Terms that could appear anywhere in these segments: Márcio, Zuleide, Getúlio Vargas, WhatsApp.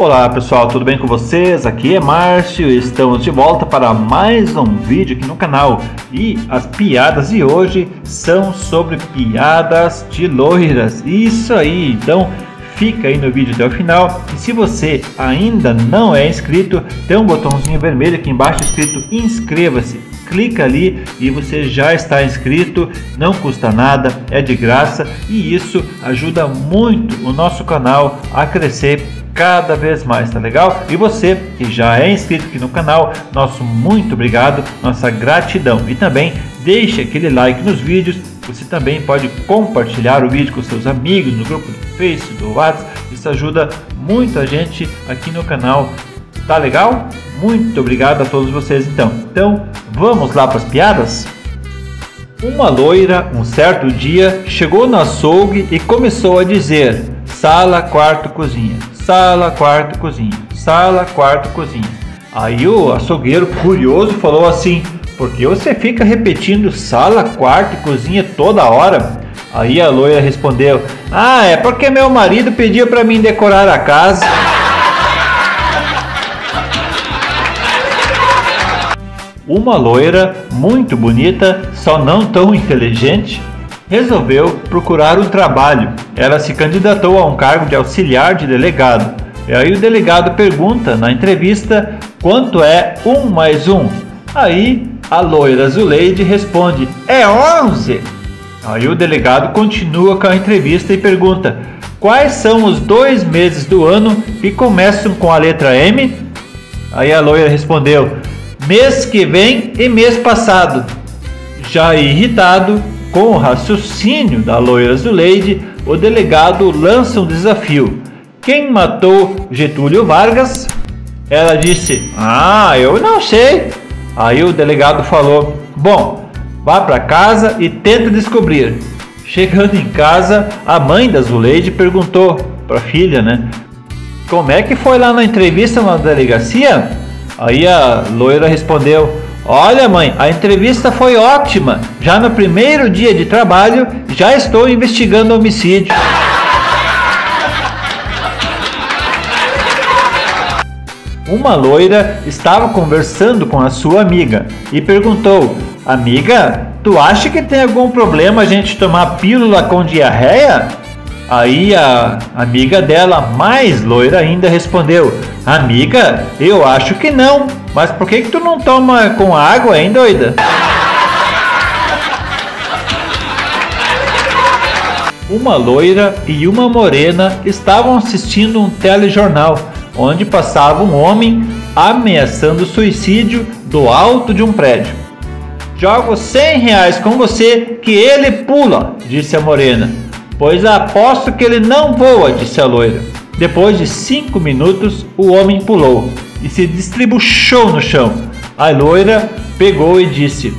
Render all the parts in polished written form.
Olá pessoal, tudo bem com vocês? Aqui é Márcio, estamos de volta para mais um vídeo aqui no canal. E as piadas de hoje são sobre piadas de loiras, isso aí, então fica aí no vídeo até o final. E se você ainda não é inscrito, tem um botãozinho vermelho aqui embaixo escrito inscreva-se. Clica ali e você já está inscrito, não custa nada, é de graça e isso ajuda muito o nosso canal a crescer cada vez mais, tá legal? E você que já é inscrito aqui no canal, nosso muito obrigado, nossa gratidão. E também deixa aquele like nos vídeos, você também pode compartilhar o vídeo com seus amigos no grupo do Face, do WhatsApp, isso ajuda muita gente aqui no canal, tá legal? Muito obrigado a todos vocês então. Então vamos lá para as piadas? Uma loira, um certo dia, chegou no açougue e começou a dizer: sala, quarto, cozinha. Sala, quarto, cozinha, sala, quarto, cozinha. Aí o açougueiro curioso falou assim: por que você fica repetindo sala, quarto e cozinha toda hora? Aí a loira respondeu: ah, é porque meu marido pediu para mim decorar a casa. Uma loira muito bonita, só não tão inteligente, resolveu procurar um trabalho. Ela se candidatou a um cargo de auxiliar de delegado. E aí o delegado pergunta na entrevista: quanto é 1 mais 1? Aí a loira Zuleide responde: é 11. Aí o delegado continua com a entrevista e pergunta: quais são os 2 meses do ano que começam com a letra M? Aí a loira respondeu: mês que vem e mês passado. Já irritado com o raciocínio da loira Zuleide, o delegado lança um desafio: quem matou Getúlio Vargas? Ela disse: ah, eu não sei. Aí o delegado falou: bom, vá para casa e tenta descobrir. Chegando em casa, a mãe da Zuleide perguntou para a filha, né, como é que foi lá na entrevista na delegacia? Aí a loira respondeu: olha mãe, a entrevista foi ótima, já no primeiro dia de trabalho já estou investigando homicídio. Uma loira estava conversando com a sua amiga e perguntou: amiga, tu acha que tem algum problema a gente tomar pílula com diarreia? Aí a amiga dela, mais loira ainda, respondeu: amiga, eu acho que não, mas por que tu não toma com água, hein, doida? Uma loira e uma morena estavam assistindo um telejornal, onde passava um homem ameaçando suicídio do alto de um prédio. Jogo 100 reais com você que ele pula, disse a morena. Pois aposto que ele não voa, disse a loira. Depois de 5 minutos, o homem pulou e se distribuiu no chão. A loira pegou e disse: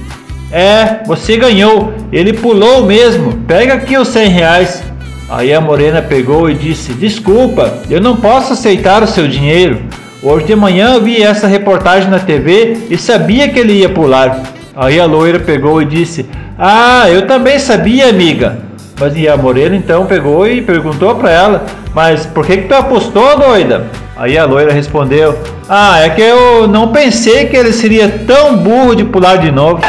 é, você ganhou, ele pulou mesmo, pega aqui os 100 reais. Aí a morena pegou e disse: desculpa, eu não posso aceitar o seu dinheiro. Hoje de manhã eu vi essa reportagem na TV e sabia que ele ia pular. Aí a loira pegou e disse: ah, eu também sabia, amiga. Mas e a morena então pegou e perguntou para ela: mas por que tu apostou, doida? Aí a loira respondeu: ah, é que eu não pensei que ele seria tão burro de pular de novo.